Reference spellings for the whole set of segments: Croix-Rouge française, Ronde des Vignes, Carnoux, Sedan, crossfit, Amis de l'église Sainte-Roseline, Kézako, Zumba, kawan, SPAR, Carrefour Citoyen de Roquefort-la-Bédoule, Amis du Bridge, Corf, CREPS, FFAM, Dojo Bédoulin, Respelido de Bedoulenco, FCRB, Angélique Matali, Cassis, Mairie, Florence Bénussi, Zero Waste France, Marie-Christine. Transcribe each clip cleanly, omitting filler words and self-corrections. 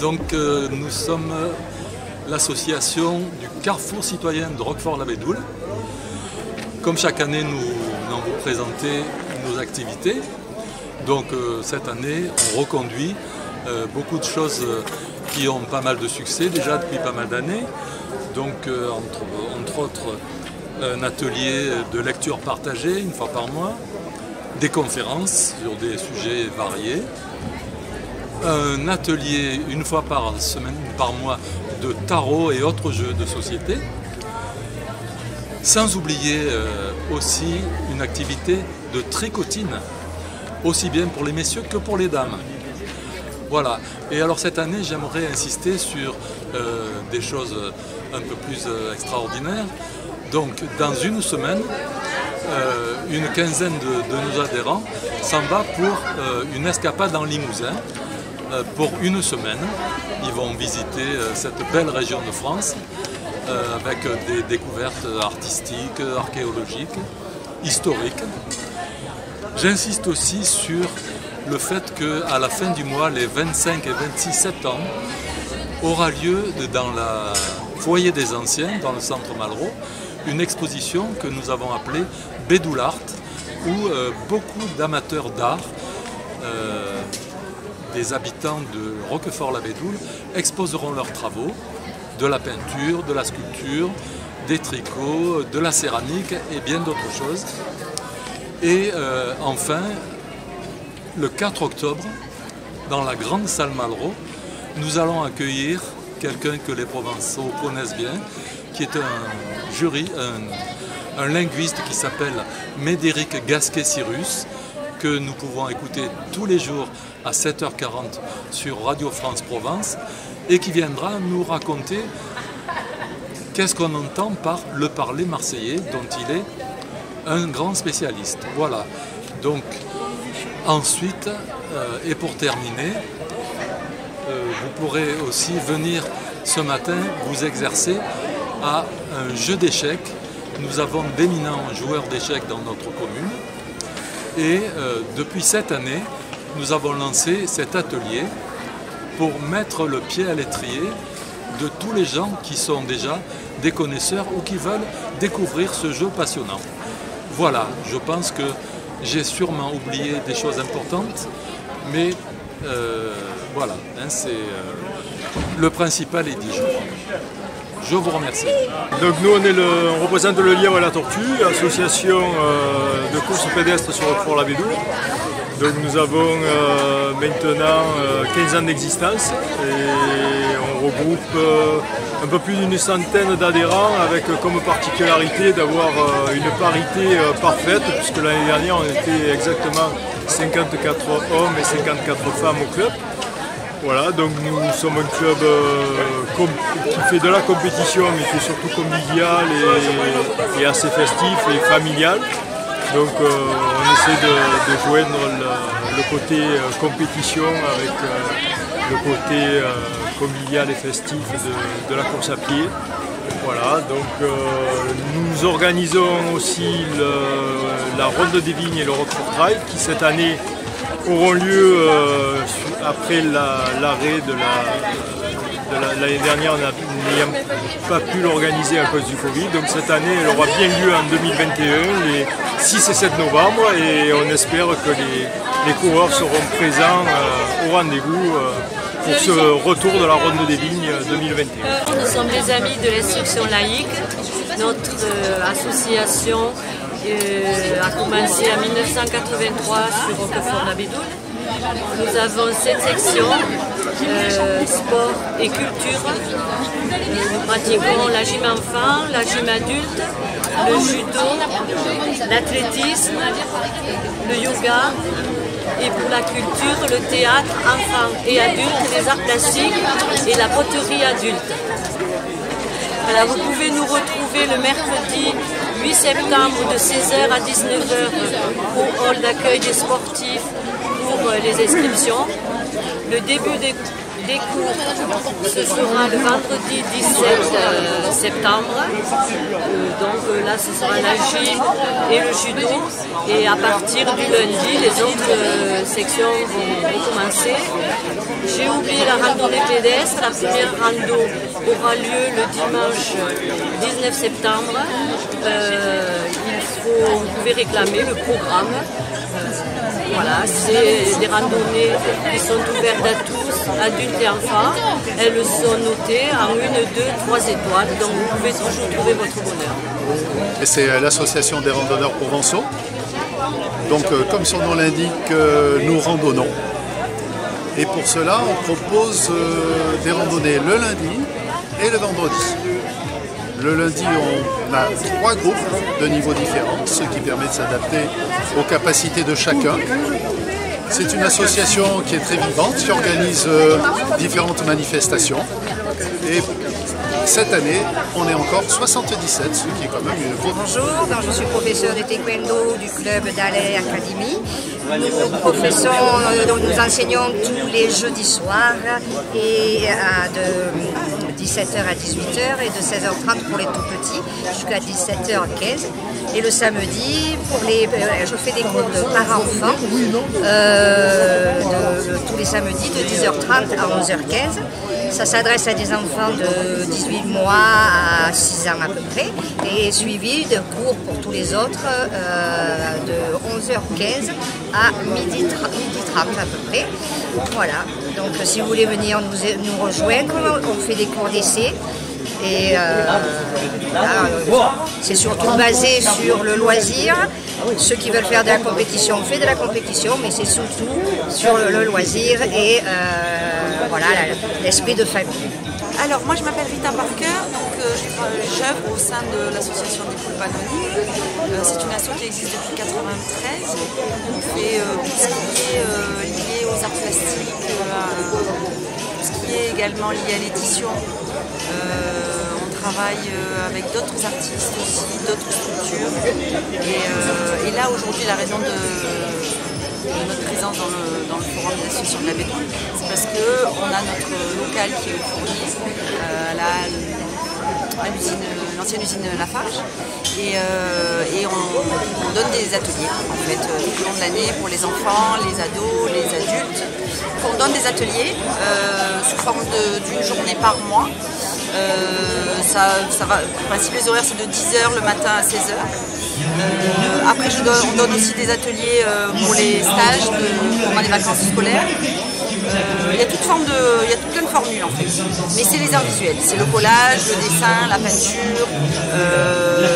Donc nous sommes l'association du Carrefour Citoyen de Roquefort-la-Bédoule. Comme chaque année, nous allons vous présenter nos activités. Donc cette année, on reconduit beaucoup de choses qui ont pas mal de succès déjà depuis pas mal d'années. Donc entre autres, un atelier de lecture partagée une fois par mois, des conférences sur des sujets variés, un atelier une fois par semaine, par mois, de tarot et autres jeux de société, sans oublier aussi une activité de tricotine, aussi bien pour les messieurs que pour les dames. Voilà. Et alors cette année, j'aimerais insister sur des choses un peu plus extraordinaires. Donc dans une semaine, une quinzaine de nos adhérents s'en va pour une escapade en Limousin pour une semaine. Ils vont visiter cette belle région de France avec des découvertes artistiques, archéologiques, historiques. J'insiste aussi sur le fait qu'à la fin du mois, les 25 et 26 septembre, aura lieu dans le foyer des anciens, dans le centre Malraux, une exposition que nous avons appelée Bédoulart, où beaucoup d'amateurs d'art, des habitants de Roquefort-la-Bédoule, exposeront leurs travaux, de la peinture, de la sculpture, des tricots, de la céramique et bien d'autres choses. Et enfin, le 4 octobre, dans la grande salle Malraux, nous allons accueillir quelqu'un que les Provençaux connaissent bien, qui est un linguiste qui s'appelle Médéric Gasquet-Cyrus, que nous pouvons écouter tous les jours à 7h40 sur Radio France Provence, et qui viendra nous raconter qu'est-ce qu'on entend par le parler marseillais, dont il est un grand spécialiste. Voilà. Donc, ensuite, et pour terminer, vous pourrez aussi venir ce matin vous exercer à un jeu d'échecs. Nous avons d'éminents joueurs d'échecs dans notre commune. Et depuis cette année, nous avons lancé cet atelier pour mettre le pied à l'étrier de tous les gens qui sont déjà des connaisseurs ou qui veulent découvrir ce jeu passionnant. Voilà, je pense que j'ai sûrement oublié des choses importantes, mais voilà, hein, c'est le principal est dit, je crois. Je vous remercie. Donc nous, on représente le Lion et la Tortue, association de course pédestre sur Fort-Lavidou. Donc nous avons maintenant 15 ans d'existence et on regroupe un peu plus d'une centaine d'adhérents avec comme particularité d'avoir une parité parfaite, puisque l'année dernière on était exactement 54 hommes et 54 femmes au club. Voilà, donc nous sommes un club qui fait de la compétition, mais qui est surtout convivial et assez festif et familial. Donc on essaie de joindre le côté compétition avec le côté convivial et festif de la course à pied. Voilà, donc nous organisons aussi la Ronde des Vignes et le Rock for Trail qui cette année auront lieu après l'arrêt de l'année dernière, n'ayant pas pu l'organiser à cause du Covid. Donc cette année, elle aura bien lieu en 2021, les 6 et 7 novembre, et on espère que les coureurs seront présents au rendez-vous pour ce retour de la Ronde des Vignes 2021. Nous sommes les Amis de l'instruction laïque. Notre association a commencé en 1983 sur Roquefort-la-Bédoule. Nous avons cette section sport et culture. Nous pratiquons la gym enfant, la gym adulte, le judo, l'athlétisme, le yoga et pour la culture, le théâtre enfant et adulte, les arts plastiques et la poterie adulte. Voilà, vous pouvez nous retrouver le mercredi 8 septembre de 16h à 19h au hall d'accueil des sportifs pour les inscriptions. Le début des des cours, ce sera le vendredi 17 septembre. Donc là, ce sera la gym et le judo. Et à partir du lundi, les autres sections vont commencer. J'ai oublié la randonnée pédestre. La première rando aura lieu le dimanche 19 septembre. Vous pouvez réclamer le programme. Voilà, c'est des randonnées qui sont ouvertes à tous, adultes et enfants. Elles sont notées en 1, 2, 3 étoiles, donc vous pouvez toujours trouver votre bonheur. Et c'est l'association des randonneurs provençaux. Donc comme son nom l'indique, nous randonnons. Et pour cela, on propose des randonnées le lundi et le vendredi. Le lundi, on a 3 groupes de niveaux différents, ce qui permet de s'adapter aux capacités de chacun. C'est une association qui est très vivante, qui organise différentes manifestations. Et cette année, on est encore 77, ce qui est quand même une grosse... Bonjour, donc je suis professeur de taekwondo du club d'Alais Academy. Nous enseignons tous les jeudis soirs et de 17h à 18h et de 16h30 pour les tout petits jusqu'à 17h15. Et le samedi, je fais des cours de parents-enfants tous les samedis de 10h30 à 11h15. Ça s'adresse à des enfants de 18 mois à 6 ans à peu près et suivi de cours pour tous les autres de 11h15 à 12h30 à peu près. Voilà, donc si vous voulez venir nous rejoindre, on fait des cours d'essai. Et c'est surtout basé sur le loisir. Ceux qui veulent faire de la compétition, on fait de la compétition, mais c'est surtout sur le loisir et voilà, l'esprit de famille. Alors moi je m'appelle Rita Parker, donc j'œuvre au sein de l'association des poules panonies. C'est une association qui existe depuis 1993. On fait tout ce qui est lié aux arts plastiques, tout ce qui est également lié à l'édition. On travaille avec d'autres artistes aussi, d'autres structures. Et là aujourd'hui la raison de notre présence dans le forum des associations de la Bédoule, c'est parce qu'on a notre local qui est fourni à l'ancienne usine Lafarge et on donne des ateliers en fait tout au long de l'année pour les enfants, les ados, les adultes. On donne des ateliers sous forme d'une journée par mois. Ça va, en principe les horaires c'est de 10h le matin à 16h. Après on donne aussi des ateliers pour les stages pendant les vacances scolaires. Il y a toutes plein de formules en fait. Mais c'est les arts visuels, c'est le collage, le dessin, la peinture,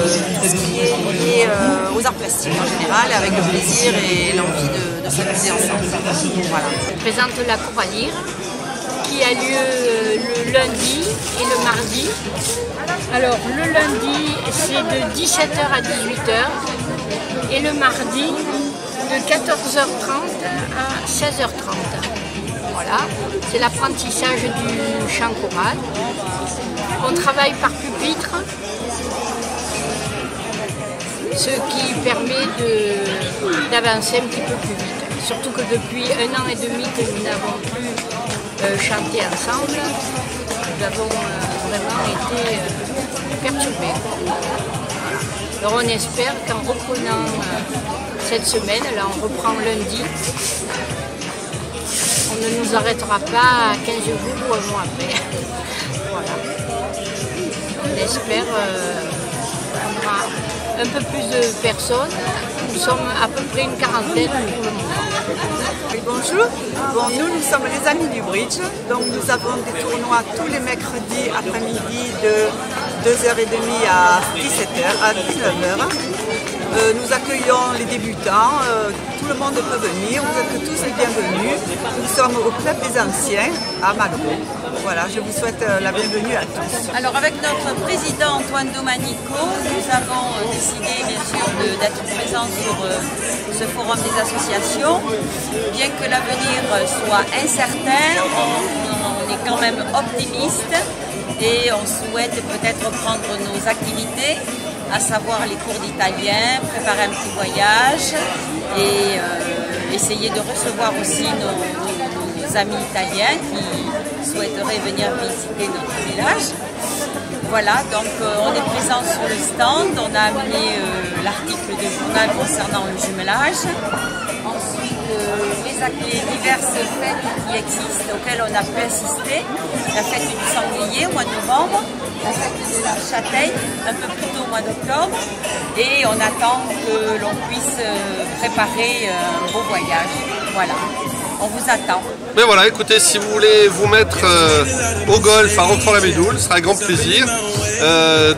tout ce qui est lié aux arts plastiques en général, avec le plaisir et l'envie de s'amuser ensemble. Voilà. Je présente la Croix-Lire qui a lieu le lundi et le mardi. Alors le lundi c'est de 17h à 18h et le mardi de 14h30 à 16h30. Voilà, c'est l'apprentissage du chant choral. On travaille par pupitre, ce qui permet d'avancer un petit peu plus vite. Surtout que depuis 1 an et demi que nous n'avons plus chanté ensemble, nous avons vraiment été perturbés. Alors on espère qu'en reprenant cette semaine, là on reprend lundi, on ne nous arrêtera pas 15 jours ou un mois après. Voilà. On espère qu'on aura un peu plus de personnes. Nous sommes à peu près une quarantaine pour le moment. Bonjour. Bon, nous sommes les Amis du Bridge. Donc nous avons des tournois tous les mercredis après-midi de 2h30 à 17h, à 19h. Nous accueillons les débutants, tout le monde peut venir, vous êtes tous les bienvenus. Nous sommes au Club des Anciens à Malraux. Voilà, je vous souhaite la bienvenue à tous. Alors avec notre président Antoine Domanico, nous avons décidé bien sûr d'être présents sur ce forum des associations. Bien que l'avenir soit incertain, on est quand même optimiste et on souhaite peut-être reprendre nos activités, à savoir les cours d'italien, préparer un petit voyage et essayer de recevoir aussi nos amis italiens qui souhaiteraient venir visiter notre village. Voilà, donc on est présent sur le stand, on a amené l'article de journal concernant le jumelage, ensuite les diverses fêtes qui existent auxquelles on a pu assister, la fête du sanglier au mois de novembre, la fête de la châtaigne un peu plus tôt au mois d'octobre, et on attend que l'on puisse préparer un beau voyage. Voilà. On vous attend. Mais voilà, écoutez, si vous voulez vous mettre au golf à Roquefort-la-Bédoule, ce sera un grand plaisir.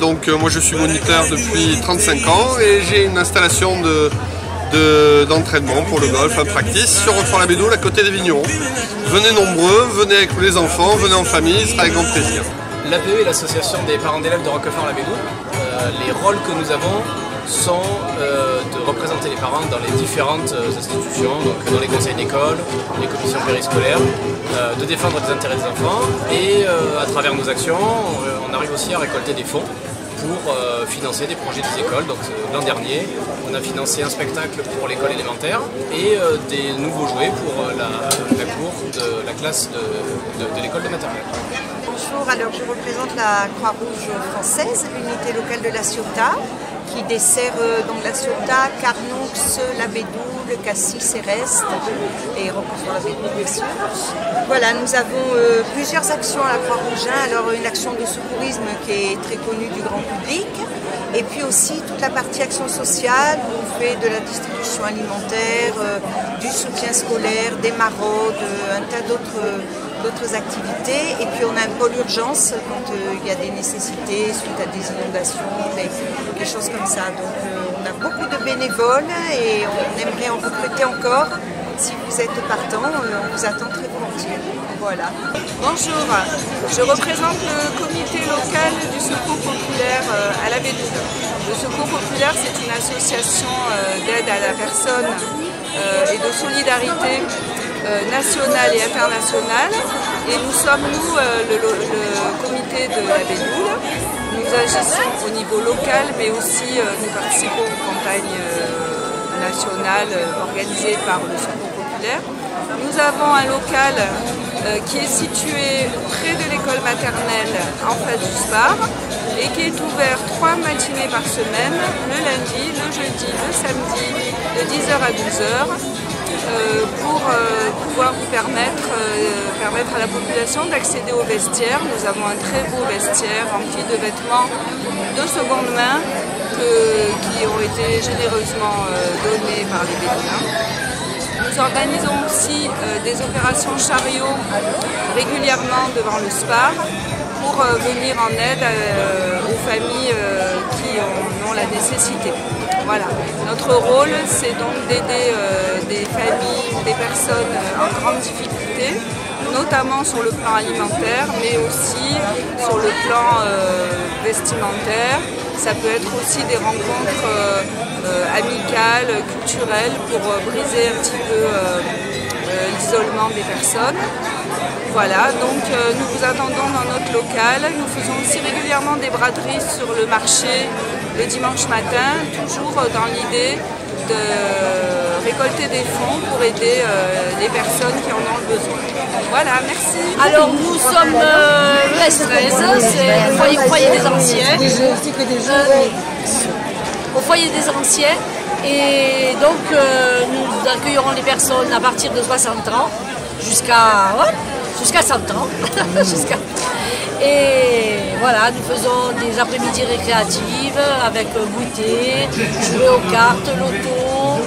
Donc moi je suis moniteur depuis 35 ans et j'ai une installation d'entraînement pour le golf, un practice sur Roquefort-la-Bédoule à côté des vignerons. Venez nombreux, venez avec les enfants, venez en famille, ce sera un grand plaisir. L'APE est l'association des parents d'élèves de Roquefort-la-Bédoule. Les rôles que nous avons sont de représenter les parents dans les différentes institutions, donc dans les conseils d'école, les commissions périscolaires, de défendre les intérêts des enfants et à travers nos actions, on arrive aussi à récolter des fonds pour financer des projets des écoles. Donc l'an dernier, on a financé un spectacle pour l'école élémentaire et des nouveaux jouets pour la cour de la classe de l'école de maternelle. Bonjour, alors je représente la Croix-Rouge française, unité locale de la Ciotat, qui dessert donc la Ciotat, Carnoux, la Bédoule, Cassis et Reste, et Roquefort-la-Bédoule bien sûr. Voilà, nous avons plusieurs actions à la Croix-Rouge. Alors une action de secourisme qui est très connue du grand public, et puis aussi toute la partie action sociale, où on fait de la distribution alimentaire, du soutien scolaire, des maraudes, un tas d'autres activités, et puis on a un pôle urgence quand il y a des nécessités suite à des inondations, des choses comme ça. Donc on a beaucoup de bénévoles et on aimerait en recruter encore. Si vous êtes partant, on vous attend très volontiers. Voilà. Bonjour, je représente le comité local du Secours Populaire à la Bédoule. Le Secours Populaire, c'est une association d'aide à la personne et de solidarité nationale et internationale, et nous sommes le comité de la Bédoule. Nous agissons au niveau local, mais aussi nous participons aux campagnes nationales organisées par le Secours Populaire. Nous avons un local qui est situé près de l'école maternelle en face du SPAR et qui est ouvert 3 matinées par semaine, le lundi, le jeudi, le samedi, de 10h à 12h. Pour pouvoir vous permettre à la population d'accéder aux vestiaires. Nous avons un très beau vestiaire rempli de vêtements de seconde main qui ont été généreusement donnés par les Bédouins. Nous organisons aussi des opérations chariots régulièrement devant le SPAR pour venir en aide aux familles qui en ont la nécessité. Voilà. Notre rôle, c'est donc d'aider des familles, des personnes en grande difficulté, notamment sur le plan alimentaire, mais aussi sur le plan vestimentaire. Ça peut être aussi des rencontres amicales, culturelles, pour briser un petit peu l'isolement des personnes. Voilà, donc nous vous attendons dans notre local. Nous faisons aussi régulièrement des braderies sur le marché le dimanche matin, toujours dans l'idée de récolter des fonds pour aider les personnes qui en ont besoin. Voilà, merci. Alors nous sommes l'ES13, c'est le foyer des anciens. Au foyer des anciens, et donc nous accueillerons les personnes à partir de 60 ans jusqu'à 100 ans. Et voilà, nous faisons des après-midi récréatives avec goûter, jouer aux cartes, loto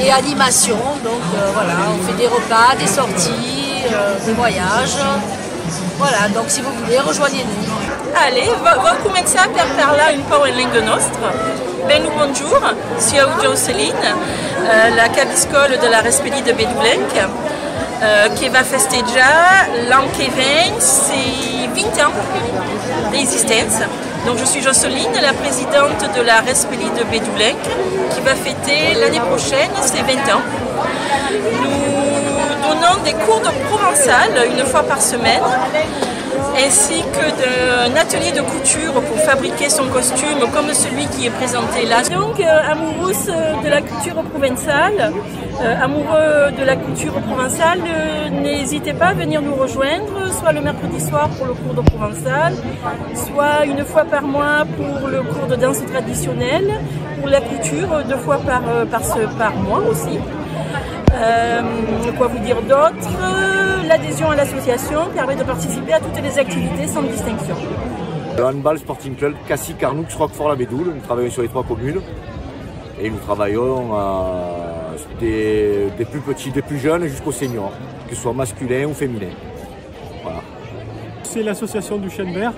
et animation. Donc voilà, on fait des repas, des sorties, des voyages. Voilà, donc si vous voulez, rejoignez-nous. Allez, vamos começar a falar um pouco em língua nossa. Bem, bonjour, sou Jocelyne, la cabiscole de la Respelido de Bedoulenco, qui va festejar l'an que vem, c'est 20 ans d'existence. Donc je suis Jocelyne, la présidente de la Respelido de Bedoulenco, qui va fêter l'année prochaine ses 20 ans. Nous donnons des cours de provençal une fois par semaine. ainsi que d'un atelier de couture pour fabriquer son costume comme celui qui est présenté là. Donc amoureuse de la culture provençale, amoureux de la culture provençale, n'hésitez pas à venir nous rejoindre, soit le mercredi soir pour le cours de provençal, soit une fois par mois pour le cours de danse traditionnelle, pour la couture 2 fois par mois aussi. Quoi vous dire d'autre? L'adhésion à l'association permet de participer à toutes les activités sans distinction. Le Handball Sporting Club Cassie Carnoux Roquefort-la-Bédoule, nous travaillons sur les 3 communes et nous travaillons des plus petits, des plus jeunes jusqu'aux seniors, que ce soit masculin ou féminin. Voilà. C'est l'association du Chêne Vert,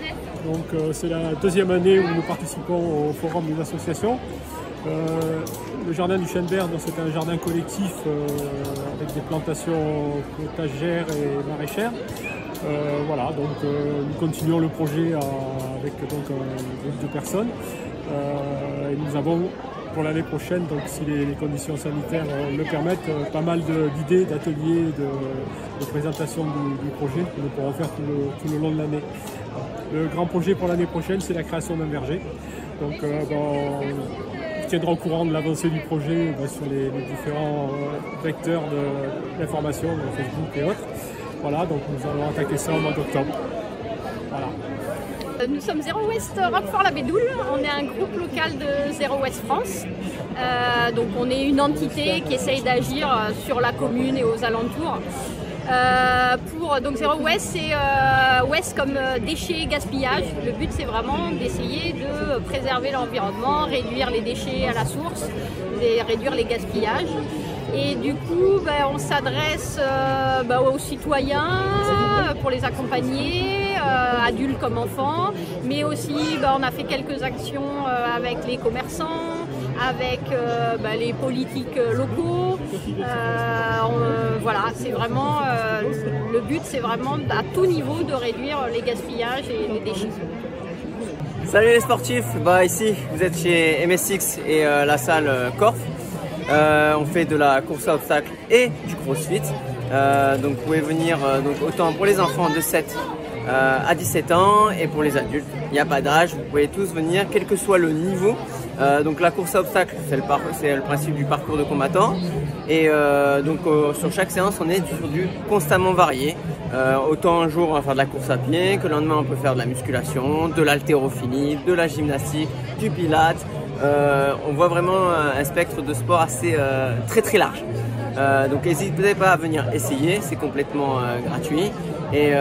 donc c'est la 2e année où nous participons au forum des associations. Le jardin du Chêne Vert, c'est un jardin collectif avec des plantations potagères et maraîchères. Voilà, donc nous continuons le projet avec donc, un groupe de personnes. Et nous avons pour l'année prochaine, donc, si les conditions sanitaires le permettent, pas mal d'idées, d'ateliers, de présentation du projet que nous pourrons faire tout le long de l'année. Le grand projet pour l'année prochaine, c'est la création d'un verger. Donc, on tiendra au courant de l'avancée du projet sur les différents vecteurs d'information, Facebook et autres. Voilà, donc nous allons attaquer ça au mois d'octobre. Voilà. Nous sommes Zero Waste Roquefort-la-Bédoule, on est un groupe local de Zero Waste France. Donc on est une entité qui essaye d'agir sur la commune et aux alentours. Donc Zero Waste, c'est Waste comme déchets, gaspillage. Le but, c'est vraiment d'essayer de préserver l'environnement, réduire les déchets à la source, et réduire les gaspillages. Et du coup, on s'adresse aux citoyens pour les accompagner, adultes comme enfants, mais aussi on a fait quelques actions avec les commerçants, avec les politiques locaux. Voilà, c'est vraiment le but, c'est vraiment à tout niveau de réduire les gaspillages et les déchets. Salut les sportifs, ici vous êtes chez MSX et la salle Corf. On fait de la course à obstacles et du crossfit. Donc vous pouvez venir autant pour les enfants de 7 à 17 ans et pour les adultes. Il n'y a pas d'âge, vous pouvez tous venir, quel que soit le niveau. Donc la course à obstacles, c'est le principe du parcours de combattant. Et sur chaque séance, on est sur du constamment varié. Autant un jour, on va faire de la course à pied, que le lendemain, on peut faire de la musculation, de l'haltérophilie, de la gymnastique, du pilates. On voit vraiment un spectre de sport assez très très large. Donc n'hésitez pas à venir essayer, c'est complètement gratuit. Et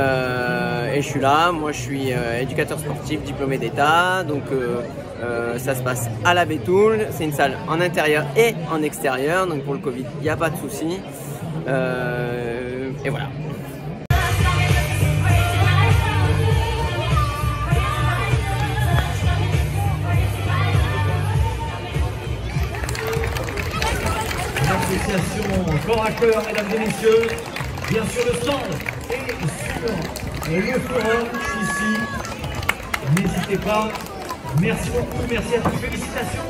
je suis là, moi je suis éducateur sportif, diplômé d'État, donc ça se passe à la Bédoule, c'est une salle en intérieur et en extérieur, donc pour le Covid, il n'y a pas de souci. Et voilà. Corps à corps, mesdames et messieurs, bien sûr le stand est sur le forum ici, n'hésitez pas, merci beaucoup, merci à tous, félicitations.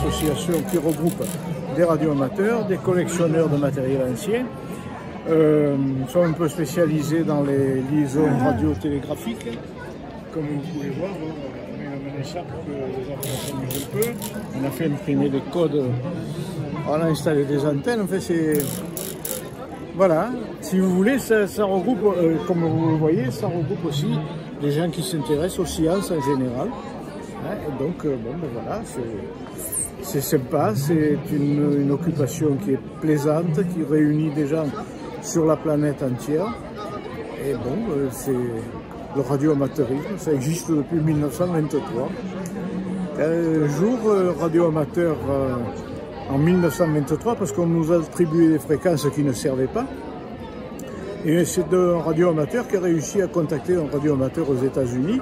Association qui regroupe des radioamateurs, des collectionneurs de matériel ancien. Nous sommes un peu spécialisés dans les liaisons radio-télégraphiques. Comme vous pouvez voir, on a amené ça pour que les enfants s'amusent un peu. On a fait imprimer des codes, on a installé des antennes. En fait, c'est. Voilà, si vous voulez, ça regroupe, comme vous le voyez, ça regroupe aussi des gens qui s'intéressent aux sciences en général. Hein, et donc, voilà, c'est sympa, c'est une occupation qui est plaisante, qui réunit des gens sur la planète entière. Et c'est le radioamateurisme, ça existe depuis 1923. Un jour, radioamateur en 1923, parce qu'on nous a attribué des fréquences qui ne servaient pas. Et c'est un radioamateur qui a réussi à contacter un radioamateur aux États-Unis.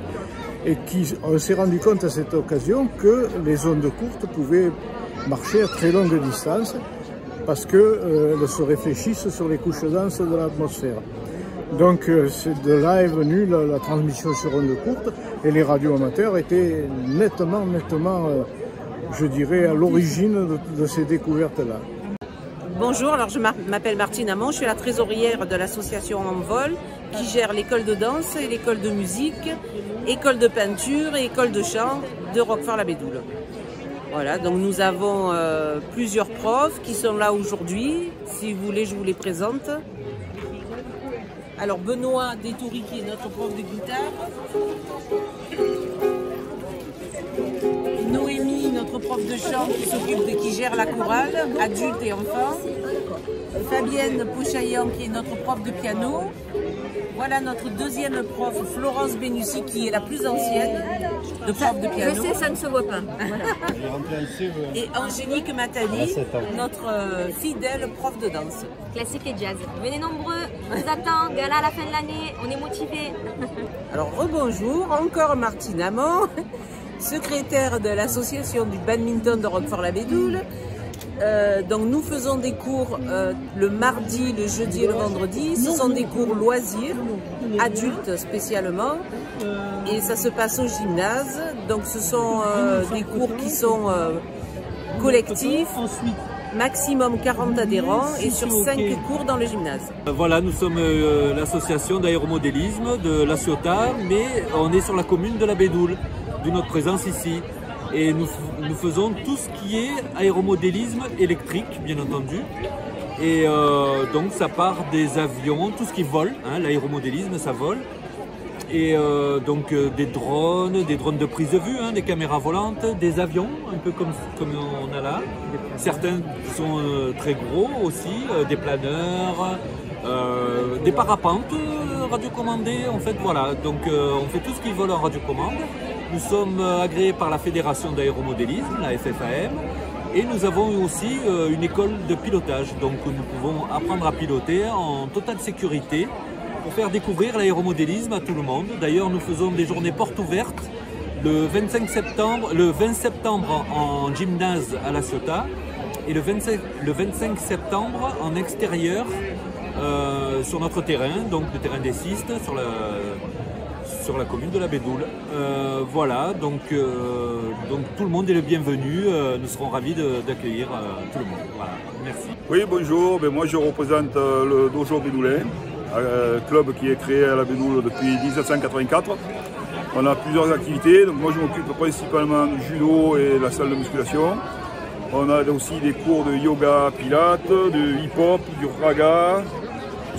Et on s'est rendu compte à cette occasion que les ondes courtes pouvaient marcher à très longue distance parce qu'elles se réfléchissent sur les couches denses de l'atmosphère. Donc de là est venue la transmission sur ondes courtes, et les radios amateurs étaient nettement, je dirais, à l'origine de ces découvertes-là. Bonjour, alors je m'appelle Martine Hamon, je suis la trésorière de l'association Handball qui gère l'école de danse et l'école de musique, école de peinture et école de chant de Roquefort-la-Bédoule. Voilà, donc nous avons plusieurs profs qui sont là aujourd'hui. Si vous voulez, je vous les présente. Alors Benoît Détoury qui est notre prof de guitare. Noémie, notre prof de chant qui gère la chorale, adultes et enfants. Fabienne Pochaillan qui est notre prof de piano. Voilà notre deuxième prof, Florence Bénussi, qui est la plus ancienne de prof de piano. Je sais, ça ne se voit pas. Voilà. Et Angélique Matali, notre fidèle prof de danse. Classique et jazz. Venez nombreux, on vous attend, gala à la fin de l'année, on est motivés. Alors rebonjour, encore Martine Hamon, secrétaire de l'association du badminton de Roquefort-la-Bédoule. Donc nous faisons des cours le mardi, le jeudi et le vendredi. Ce sont des cours loisirs, adultes spécialement, et ça se passe au gymnase. Donc ce sont des cours qui sont collectifs, maximum 40 adhérents et sur 5 cours dans le gymnase. Voilà, nous sommes l'association d'aéromodélisme de la Ciotat, mais on est sur la commune de la Bédoule, d'où notre présence ici. Et nous faisons tout ce qui est aéromodélisme électrique, bien entendu. Et donc ça part des avions, tout ce qui vole, hein, l'aéromodélisme ça vole. Et donc des drones de prise de vue, hein, des caméras volantes, des avions, un peu comme on a là. Certains sont très gros aussi, des planeurs, des parapentes radiocommandés, en fait voilà. Donc on fait tout ce qui vole en radiocommande. Nous sommes agréés par la Fédération d'aéromodélisme, la FFAM, et nous avons aussi une école de pilotage. Donc nous pouvons apprendre à piloter en totale sécurité pour faire découvrir l'aéromodélisme à tout le monde. D'ailleurs, nous faisons des journées portes ouvertes le 20 septembre en gymnase à la Ciotat et le 25 septembre en extérieur sur notre terrain, donc le terrain des Sistes, sur la commune de la Bédoule. Voilà, donc tout le monde est le bienvenu. Nous serons ravis d'accueillir tout le monde. Voilà, merci. Oui, bonjour. Ben, moi, je représente le dojo bédoulin, club qui est créé à la Bédoule depuis 1784. On a plusieurs activités. Donc, moi, je m'occupe principalement du judo et de la salle de musculation. On a aussi des cours de yoga, pilates, de hip-hop, du raga,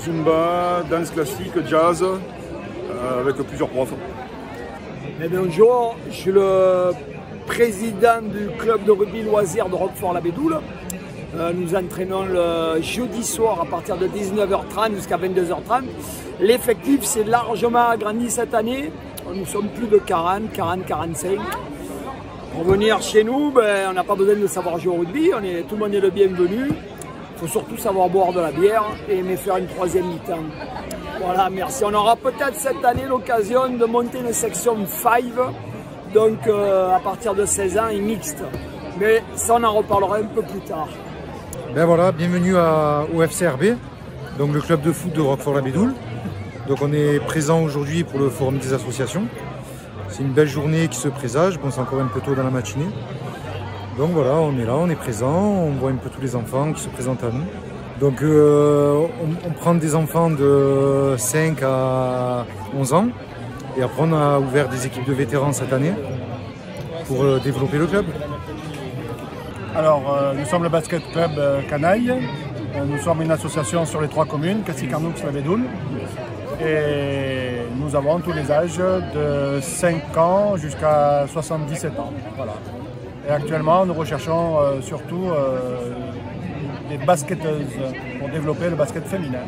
zumba, danse classique, jazz, avec plusieurs profs. Et bonjour, je suis le président du club de rugby loisirs de Roquefort-la-Bédoule. Nous entraînons le jeudi soir à partir de 19h30 jusqu'à 22h30. L'effectif s'est largement agrandi cette année. Nous sommes plus de 40, 45. Pour venir chez nous, ben, on n'a pas besoin de savoir jouer au rugby. Tout le monde est le bienvenu. Il faut surtout savoir boire de la bière et aimer faire une troisième mi-temps. Voilà, merci. On aura peut-être cette année l'occasion de monter une section 5, donc à partir de 16 ans et mixte. Mais ça, on en reparlera un peu plus tard. Ben voilà, bienvenue au FCRB, donc le club de foot de Roquefort-la-Bédoule. Donc on est présent aujourd'hui pour le forum des associations. C'est une belle journée qui se présage. Bon, c'est encore un peu tôt dans la matinée. Donc voilà, on est là, on est présent, on voit un peu tous les enfants qui se présentent à nous. Donc on prend des enfants de 5 à 11 ans et après on a ouvert des équipes de vétérans cette année pour développer le club. Alors nous sommes le basket club Canaille, nous sommes une association sur les 3 communes, Cassis, Carnoux, Roquefort-la-Bédoule, et nous avons tous les âges de 5 ans jusqu'à 77 ans. Voilà. Et actuellement nous recherchons surtout des basketteuses pour développer le basket féminin.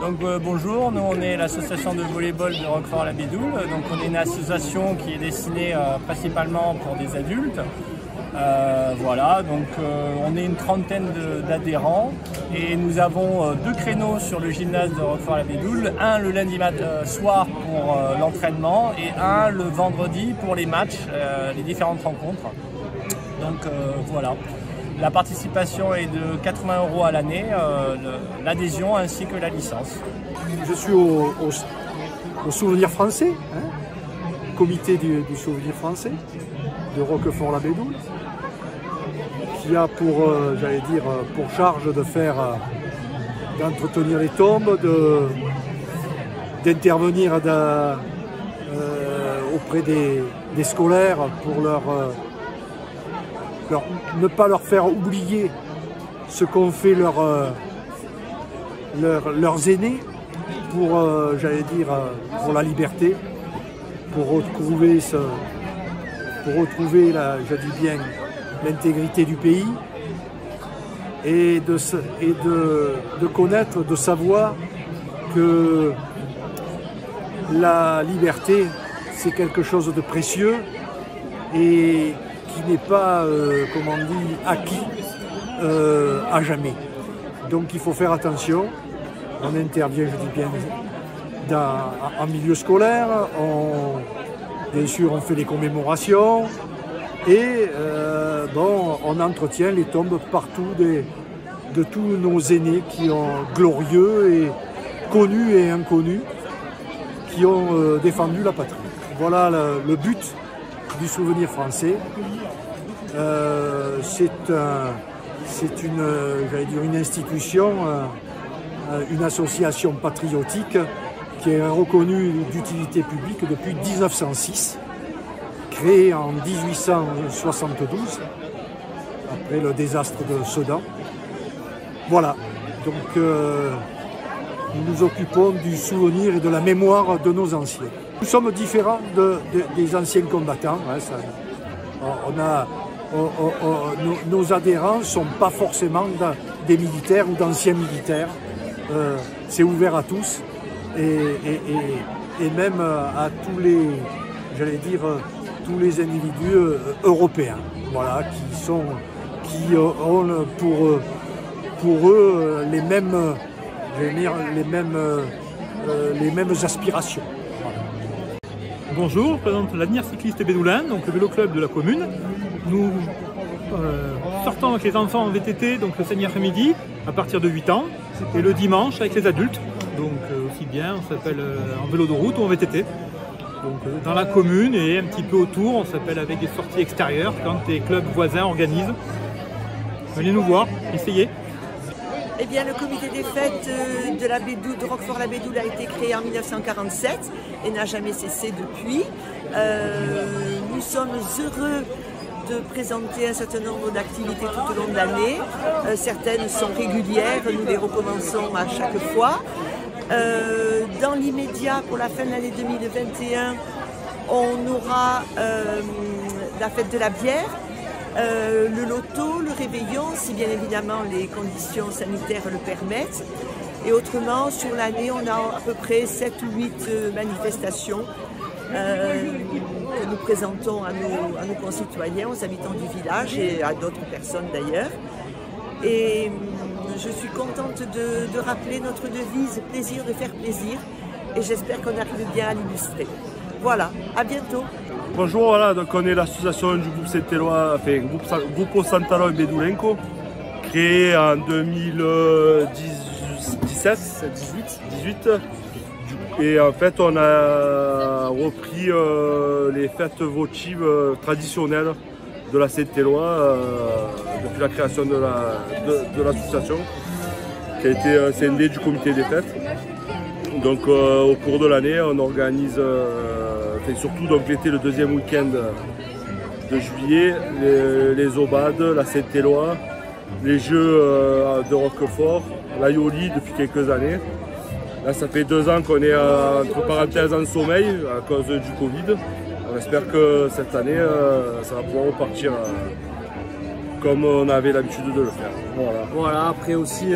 Donc bonjour, nous on est l'association de volleyball de Roquefort-la-Bédoule. Donc on est une association qui est destinée principalement pour des adultes. Voilà, donc on est une trentaine d'adhérents et nous avons 2 créneaux sur le gymnase de Roquefort-la-Bédoule. Un le lundi soir pour l'entraînement et un le vendredi pour les matchs, les différentes rencontres. Donc voilà. La participation est de 80 € à l'année, l'adhésion ainsi que la licence. Je suis au Souvenir français, hein, comité du Souvenir français de Roquefort-la-Bédoule, qui a pour charge de d'entretenir les tombes, d'intervenir auprès des scolaires pour ne pas leur faire oublier ce qu'ont fait leurs aînés pour la liberté, pour retrouver l'intégrité du pays et de connaître, de savoir que la liberté, c'est quelque chose de précieux et qui n'est pas, acquis à jamais. Donc il faut faire attention. On intervient, je dis bien, en milieu scolaire. Bien sûr, on fait les commémorations. Et on entretient les tombes partout de tous nos aînés qui ont glorieux et connus et inconnus, qui ont défendu la patrie. Voilà le but du Souvenir français. C'est une institution, une association patriotique qui est reconnue d'utilité publique depuis 1906. Créé en 1872, après le désastre de Sedan. Voilà, donc nous nous occupons du souvenir et de la mémoire de nos anciens. Nous sommes différents des anciens combattants. Hein, nos adhérents ne sont pas forcément des militaires ou d'anciens militaires. C'est ouvert à tous et même à tous les, tous les individus européens, voilà, qui ont pour eux les mêmes aspirations. Voilà. Bonjour, je présente l'Avenir cycliste bédoulin, donc le vélo club de la commune. Nous sortons avec les enfants en VTT, donc le samedi après-midi à partir de 8 ans, et le dimanche avec les adultes, donc aussi bien on s'appelle en vélo de route ou en VTT. Donc, dans la commune et un petit peu autour, on s'appelle avec des sorties extérieures quand les clubs voisins organisent. Venez nous voir, essayez. Eh bien, le comité des fêtes de Roquefort-la-Bédoule a été créé en 1947 et n'a jamais cessé depuis. Nous sommes heureux de présenter un certain nombre d'activités tout au long de l'année. Certaines sont régulières, nous les recommençons à chaque fois. Dans l'immédiat, pour la fin de l'année 2021, on aura la fête de la bière, le loto, le réveillon, si bien évidemment les conditions sanitaires le permettent. Et autrement, sur l'année, on a à peu près 7 ou 8 manifestations que nous présentons à nos concitoyens, aux habitants du village et à d'autres personnes d'ailleurs. Et je suis contente de rappeler notre devise « Plaisir de faire plaisir » et j'espère qu'on arrive bien à l'illustrer. Voilà, à bientôt. Bonjour, voilà, donc on est l'association du groupe CETELOA, enfin Grupo Santaló et Bedoulenco, créée en 2017, 18. Et en fait, on a repris les fêtes votives traditionnelles de la CETELOA depuis la création de l'association qui a été scindée du comité des fêtes. Donc au cours de l'année, on organise, surtout l'été, le deuxième week-end de juillet, les obades, la CETELOA, les jeux de Roquefort, la Yoli depuis quelques années. Là, ça fait 2 ans qu'on est entre parenthèses en sommeil à cause du Covid. On espère que cette année, ça va pouvoir repartir comme on avait l'habitude de le faire. Voilà, voilà, après aussi,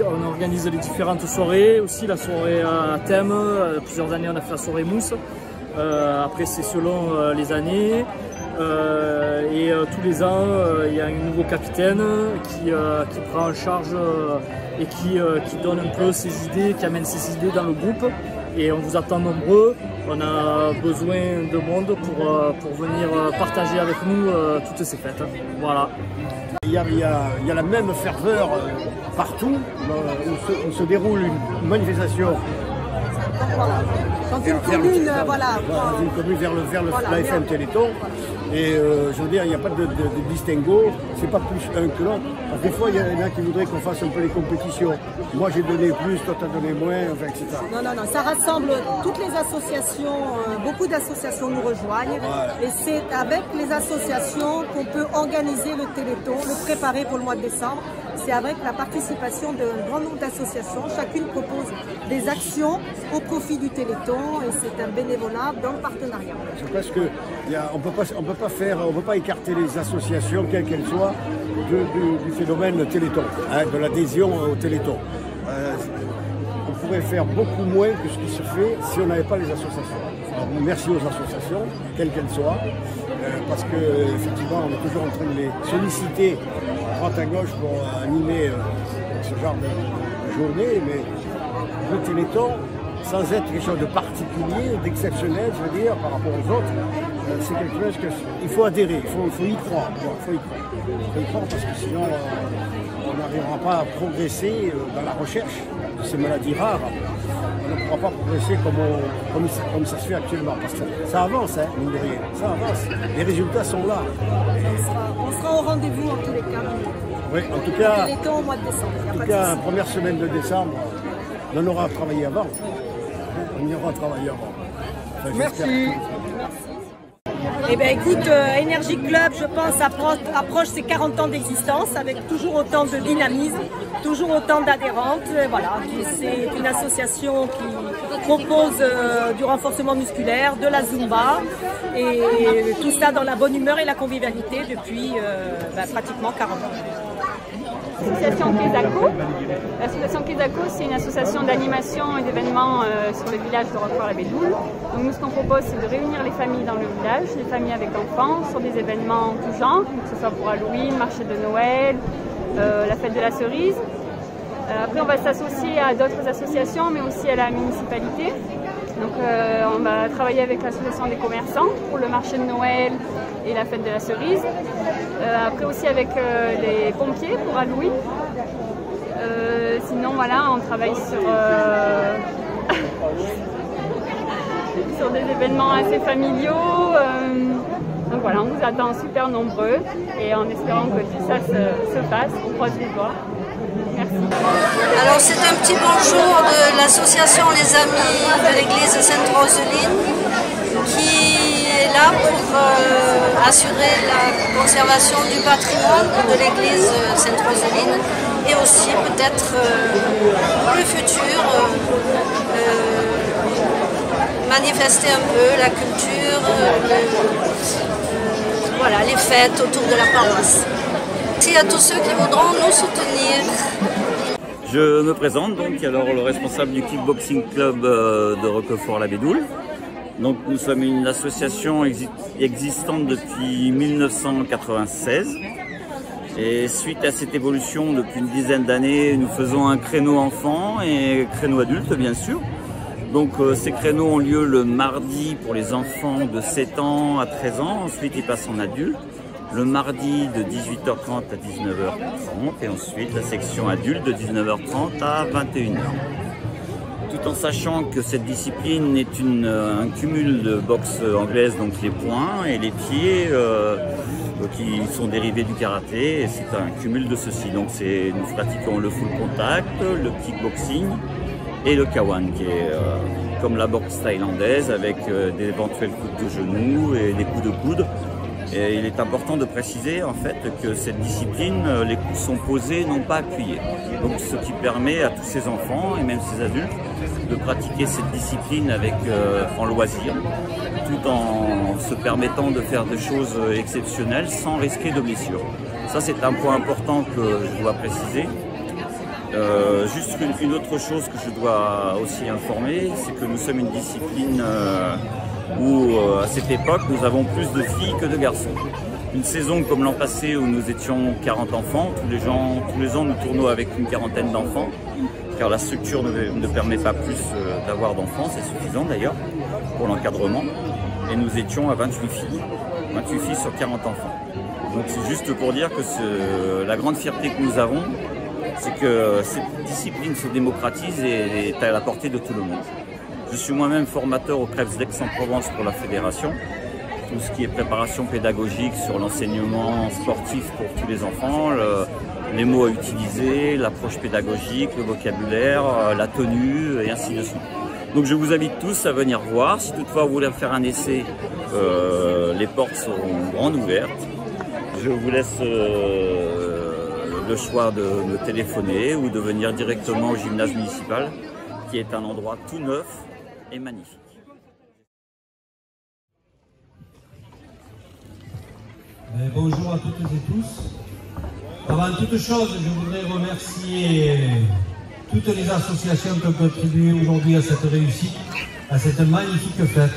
on organise les différentes soirées, aussi la soirée à thème. Plusieurs années, on a fait la soirée mousse. Après, c'est selon les années. Et tous les ans, il y a un nouveau capitaine qui prend en charge et qui donne un peu ses idées, qui amène ses idées dans le groupe. Et on vous attend nombreux, on a besoin de monde pour venir partager avec nous toutes ces fêtes. Voilà. Il y a la même ferveur partout où se déroule une manifestation. Dans une commune vers la FM Téléthon. Et je veux dire, il n'y a pas de distinguo, c'est pas plus un que l'autre. Parce que des fois, il y en a qui voudraient qu'on fasse un peu les compétitions. Moi, j'ai donné plus, toi, t'as donné moins, enfin, etc. Non, non, non, ça rassemble toutes les associations, beaucoup d'associations nous rejoignent. Voilà. Et c'est avec les associations qu'on peut organiser le Téléthon, le préparer pour le mois de décembre. C'est avec la participation d'un grand nombre d'associations. Chacune propose des actions au profit du Téléthon et c'est un bénévolat dans le partenariat. C'est parce qu'on ne peut pas faire, on peut pas écarter les associations, quelles qu'elles soient, du phénomène Téléthon, hein, de l'adhésion au Téléthon. On pourrait faire beaucoup moins que ce qui se fait si on n'avait pas les associations. Alors, merci aux associations, quelles qu'elles soient, parce qu'effectivement, on est toujours en train de les solliciter à droite à gauche pour animer ce genre de journée, mais le Téléthon, sans être quelque chose de particulier, d'exceptionnel, je veux dire, par rapport aux autres, c'est quelque chose qu'il faut adhérer, il faut y croire. Parce que sinon, on n'arrivera pas à progresser dans la recherche de ces maladies rares. On ne pourra pas progresser comme ça se fait actuellement. Parce que ça avance, hein, mine de rien, ça avance. Les résultats sont là. On sera au rendez-vous en tous les cas. Oui, en tout cas, au mois de décembre. En tout cas, première semaine de décembre, on aura travaillé avant. On y aura travaillé avant. Enfin, merci. Eh bien écoute, Energy Club, je pense, approche ses 40 ans d'existence avec toujours autant de dynamisme, toujours autant d'adhérentes. Voilà, c'est une association qui propose du renforcement musculaire, de la Zumba et tout ça dans la bonne humeur et la convivialité depuis pratiquement 40 ans. L'association Kézako, c'est une association d'animation et d'événements sur le village de Roquefort-la-Bédoule. Donc nous, ce qu'on propose, c'est de réunir les familles dans le village, les familles avec enfants, sur des événements tout genre, que ce soit pour Halloween, marché de Noël, la fête de la cerise. Après, on va s'associer à d'autres associations, mais aussi à la municipalité. Donc on va travailler avec l'association des commerçants pour le marché de Noël et la fête de la cerise. Après aussi avec les pompiers pour Halloween. Sinon voilà, on travaille sur, sur des événements assez familiaux. Donc voilà, on vous attend super nombreux et en espérant que tout ça se fasse, on croise les doigts. Merci. Alors c'est un petit bonjour de l'association Les Amis de l'église Sainte-Roseline qui est là pour assurer la conservation du patrimoine de l'église Sainte-Roseline et aussi peut-être pour le futur manifester un peu la culture, voilà, les fêtes autour de la paroisse. Merci à tous ceux qui voudront nous soutenir. Je me présente donc alors le responsable du kickboxing club de Roquefort-la-Bédoule. Donc nous sommes une association existante depuis 1996 et suite à cette évolution depuis une dizaine d'années, nous faisons un créneau enfant et créneau adulte bien sûr. Donc ces créneaux ont lieu le mardi pour les enfants de 7 ans à 13 ans, ensuite ils passent en adulte. Le mardi de 18h30 à 19h30 et ensuite la section adulte de 19h30 à 21h. Tout en sachant que cette discipline est un cumul de boxe anglaise, donc les poings et les pieds qui sont dérivés du karaté, et c'est un cumul de ceci. Donc nous pratiquons le full contact, le kickboxing et le kawan qui est comme la boxe thaïlandaise avec d'éventuels coups de genoux et des coups de coude. Et il est important de préciser en fait que cette discipline, les coups sont posés, non pas appuyés. Donc ce qui permet à tous ces enfants et même ces adultes de pratiquer cette discipline avec, en loisir, tout en se permettant de faire des choses exceptionnelles sans risquer de blessure. Ça c'est un point important que je dois préciser. Juste une autre chose que je dois aussi informer, c'est que nous sommes une discipline où à cette époque nous avons plus de filles que de garçons. Une saison comme l'an passé où nous étions 40 enfants, tous les ans nous tournons avec une quarantaine d'enfants, car la structure ne permet pas plus d'avoir d'enfants, c'est suffisant d'ailleurs pour l'encadrement, et nous étions à 28 filles sur 40 enfants. Donc c'est juste pour dire que la grande fierté que nous avons, c'est que cette discipline se démocratise et est à la portée de tout le monde. Je suis moi-même formateur au CREPS d'Aix-en-Provence pour la Fédération. Tout ce qui est préparation pédagogique sur l'enseignement sportif pour tous les enfants, les mots à utiliser, l'approche pédagogique, le vocabulaire, la tenue et ainsi de suite. Donc je vous invite tous à venir voir. Si toutefois vous voulez faire un essai, les portes seront grandes ouvertes. Je vous laisse le choix de me téléphoner ou de venir directement au gymnase municipal qui est un endroit tout neuf et magnifique. Bonjour à toutes et tous. Avant toute chose, je voudrais remercier toutes les associations qui ont contribué aujourd'hui à cette réussite, à cette magnifique fête,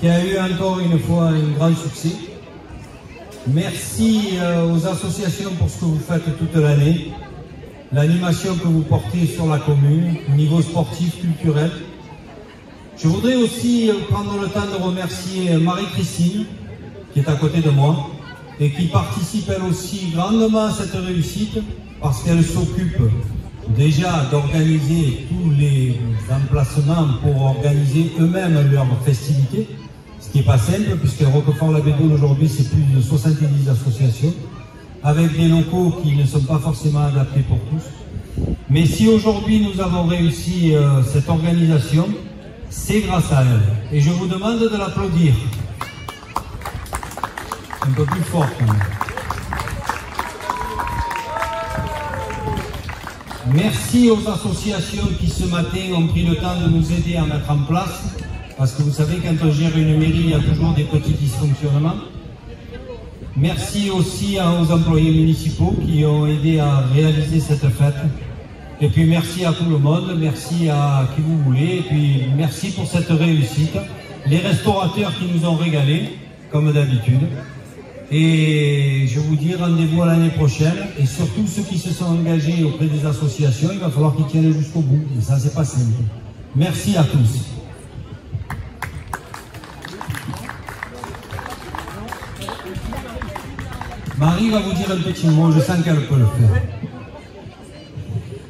qui a eu encore une fois un grand succès. Merci aux associations pour ce que vous faites toute l'année, l'animation que vous portez sur la commune, au niveau sportif, culturel. Je voudrais aussi prendre le temps de remercier Marie-Christine, qui est à côté de moi et qui participe elle aussi grandement à cette réussite parce qu'elle s'occupe déjà d'organiser tous les emplacements pour organiser eux-mêmes leurs festivités, ce qui n'est pas simple puisque Roquefort-la-Bédoule aujourd'hui c'est plus de 70 associations avec des locaux qui ne sont pas forcément adaptés pour tous. Mais si aujourd'hui nous avons réussi cette organisation, c'est grâce à elle et je vous demande de l'applaudir. Un peu plus fort quand même. Merci aux associations qui ce matin ont pris le temps de nous aider à mettre en place, parce que vous savez, quand on gère une mairie, il y a toujours des petits dysfonctionnements. Merci aussi aux employés municipaux qui ont aidé à réaliser cette fête. Et puis merci à tout le monde, merci à qui vous voulez, et puis merci pour cette réussite. Les restaurateurs qui nous ont régalés, comme d'habitude. Et je vous dis rendez-vous à l'année prochaine et surtout ceux qui se sont engagés auprès des associations, il va falloir qu'ils tiennent jusqu'au bout et ça c'est pas simple. Merci à tous. Marie va vous dire un petit mot, je sens qu'elle peut le faire.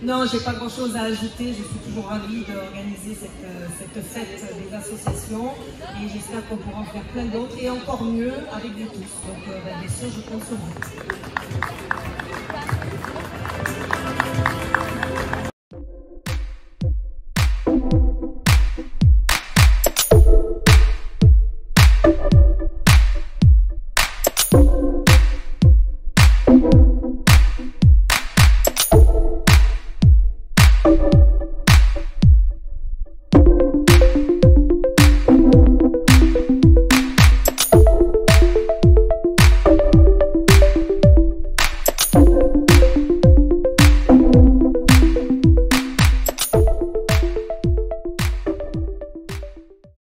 Non, j'ai pas grand chose à ajouter, je suis toujours ravie d'organiser cette fête des associations et j'espère qu'on pourra en faire plein d'autres et encore mieux avec vous tous. Donc bien sûr, je compte sur vous.